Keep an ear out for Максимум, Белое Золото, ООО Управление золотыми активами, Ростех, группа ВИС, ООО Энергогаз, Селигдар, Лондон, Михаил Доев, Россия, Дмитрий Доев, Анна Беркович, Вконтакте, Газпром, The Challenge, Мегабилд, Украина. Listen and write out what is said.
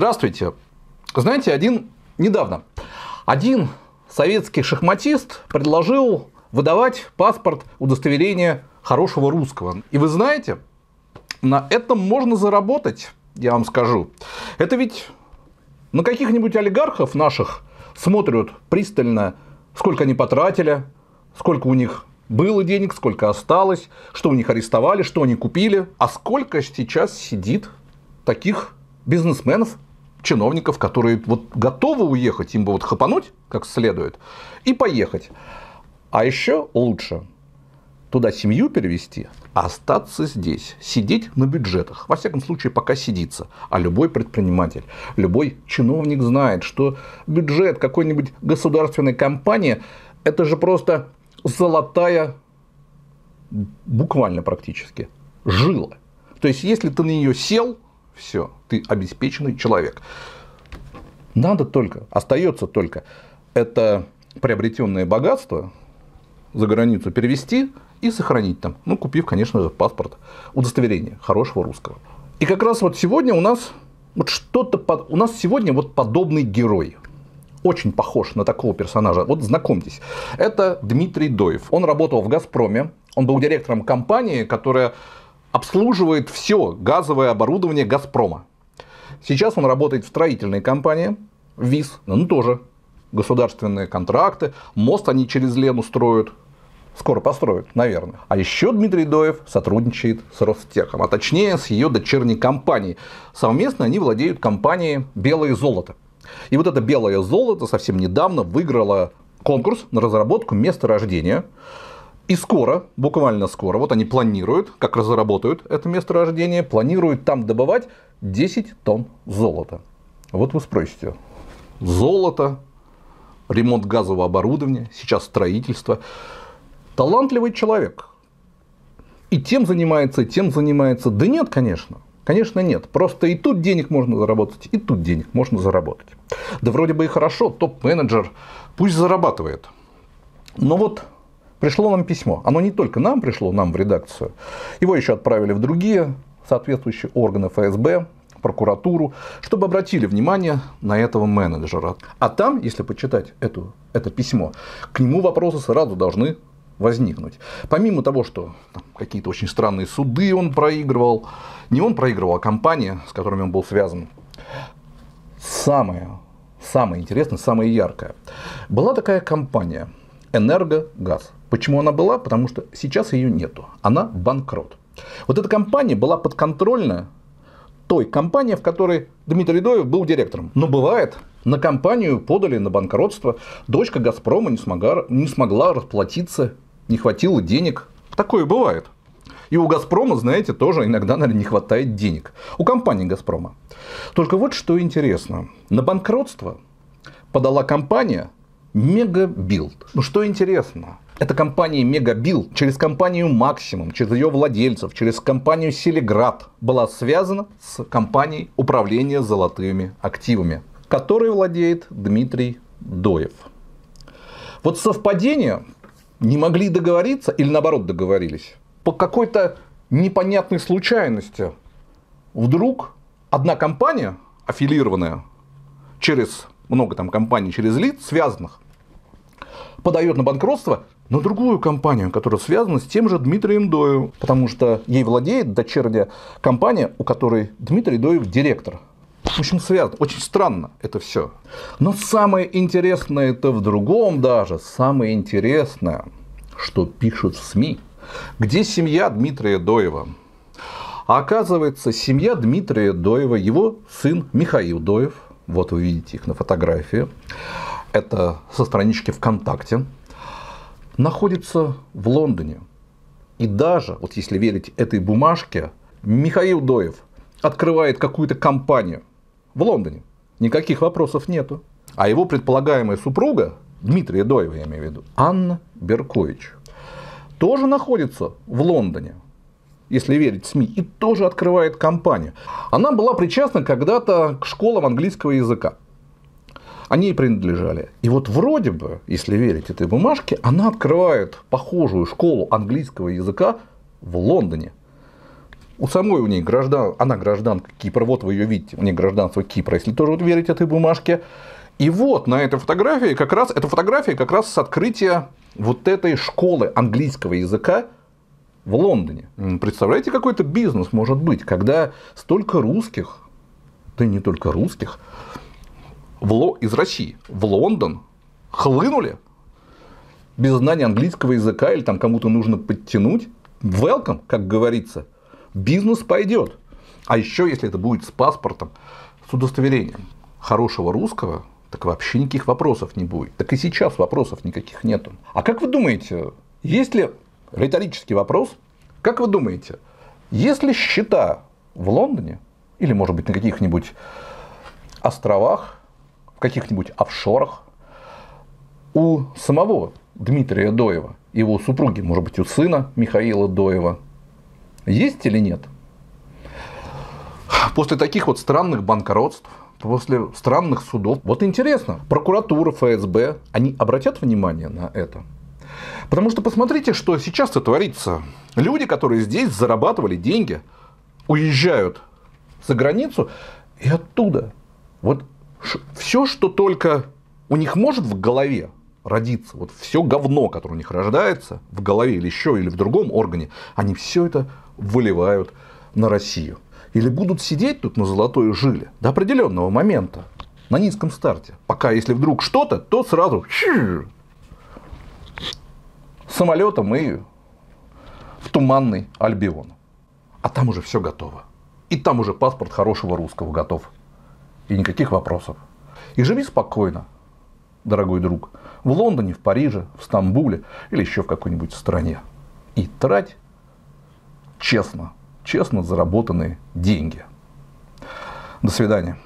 Здравствуйте. Знаете, недавно один советский шахматист предложил выдавать паспорт удостоверения хорошего русского. И вы знаете, на этом можно заработать, я вам скажу. Это ведь на каких-нибудь олигархов наших смотрят пристально, сколько они потратили, сколько у них было денег, сколько осталось, что у них арестовали, что они купили, а сколько сейчас сидит таких бизнесменов, чиновников, которые вот готовы уехать, им бы вот хапануть как следует и поехать. А еще лучше туда семью перевести, а остаться здесь, сидеть на бюджетах. Во всяком случае, пока сидится. А любой предприниматель, любой чиновник знает, что бюджет какой-нибудь государственной компании – это же просто золотая, буквально практически, жила. То есть, если ты на нее сел, все, ты обеспеченный человек. Остается только это приобретенное богатство за границу перевести и сохранить там, ну, купив, конечно же, паспорт, удостоверение хорошего русского. И как раз вот сегодня у нас вот подобный герой. Очень похож на такого персонажа. Вот знакомьтесь, это Дмитрий Доев. Он работал в «Газпроме», он был директором компании, которая обслуживает все газовое оборудование «Газпрома». Сейчас он работает в строительной компании «ВИС», ну тоже государственные контракты, мост они через Лену строят. Скоро построят, наверное. А еще Дмитрий Доев сотрудничает с Ростехом, а точнее с ее дочерней компанией. Совместно они владеют компанией «Белое Золото». И вот это «Белое Золото» совсем недавно выиграло конкурс на разработку месторождения. И скоро, буквально скоро, вот они планируют, как разработают это месторождение, планируют там добывать 10 тонн золота. Вот вы спросите, золото, ремонт газового оборудования, сейчас строительство. Талантливый человек. И тем занимается, и тем занимается. Да нет, конечно. Конечно, нет. Просто и тут денег можно заработать, и тут денег можно заработать. Да вроде бы и хорошо, топ-менеджер пусть зарабатывает. Но вот пришло нам письмо. Оно не только нам пришло, нам в редакцию. Его еще отправили в другие соответствующие органы ФСБ, прокуратуру, чтобы обратили внимание на этого менеджера. А там, если почитать это письмо, к нему вопросы сразу должны возникнуть. Помимо того, что какие-то очень странные суды он проигрывал, не он проигрывал, а компания, с которыми он был связан, самое интересное, самое яркое. Была такая компания «Энергогаз». Почему она была? Потому что сейчас ее нету. Она банкрот. Вот эта компания была подконтрольна той компании, в которой Дмитрий Доев был директором. Но бывает, на компанию подали на банкротство, дочка «Газпрома» не смогла расплатиться, не хватило денег. Такое бывает. И у «Газпрома», знаете, тоже иногда, наверное, не хватает денег. У компании «Газпрома». Только вот что интересно. На банкротство подала компания «Мегабилд». Ну что интересно, эта компания «Мегабилд» через компанию «Максимум», через ее владельцев, через компанию «Селигдар» была связана с компанией управления золотыми активами, которой владеет Дмитрий Доев. Вот совпадение, не могли договориться или наоборот договорились, по какой-то непонятной случайности вдруг одна компания, аффилированная через много там компаний, через лиц связанных, подает на банкротство на другую компанию, которая связана с тем же Дмитрием Доевым, потому что ей владеет дочерняя компания, у которой Дмитрий Доев директор. В общем, связано. Очень странно это все. Но самое интересное это в другом даже. Самое интересное, что пишут в СМИ. Где семья Дмитрия Доева? А оказывается, семья Дмитрия Доева, его сын Михаил Доев. Вот вы видите их на фотографии. Это со странички ВКонтакте. Находится в Лондоне. И даже, вот если верить этой бумажке, Михаил Доев открывает какую-то компанию в Лондоне, никаких вопросов нету. А его предполагаемая супруга, Дмитрия Доева, я имею в виду, Анна Беркович, тоже находится в Лондоне, если верить СМИ, и тоже открывает компанию. Она была причастна когда-то к школам английского языка. Они ей принадлежали. И вот вроде бы, если верить этой бумажке, она открывает похожую школу английского языка в Лондоне. У самой у нее она гражданка Кипра, вот вы ее видите, у нее гражданство Кипра, если тоже вот верить этой бумажке. И вот на этой фотографии как раз, эта фотография как раз с открытия вот этой школы английского языка в Лондоне. Представляете, какой это бизнес может быть, когда столько русских, да и не только русских, из России в Лондон хлынули без знания английского языка или там кому-то нужно подтянуть. Welcome, как говорится. Бизнес пойдет. А еще, если это будет с паспортом, с удостоверением хорошего русского, так вообще никаких вопросов не будет. Так и сейчас вопросов никаких нету. А как вы думаете, если риторический вопрос, как вы думаете, если счета в Лондоне или, может быть, на каких-нибудь островах, в каких-нибудь офшорах у самого Дмитрия Доева, его супруги, может быть, у сына Михаила Доева, есть или нет? После таких вот странных банкротств, после странных судов, вот интересно, прокуратура, ФСБ, они обратят внимание на это? Потому что посмотрите, что сейчас-то творится. Люди, которые здесь зарабатывали деньги, уезжают за границу, и оттуда вот все, что только у них может в голове родиться, вот все говно, которое у них рождается в голове или еще, или в другом органе, они все это выливают на Россию. Или будут сидеть тут на золотой жиле до определенного момента, на низком старте. Пока если вдруг что-то, то сразу самолетом и в туманный Альбион. А там уже все готово. И там уже паспорт хорошего русского готов. И никаких вопросов. И живи спокойно, дорогой друг, в Лондоне, в Париже, в Стамбуле или еще в какой-нибудь стране. И трать честно заработанные деньги. До свидания.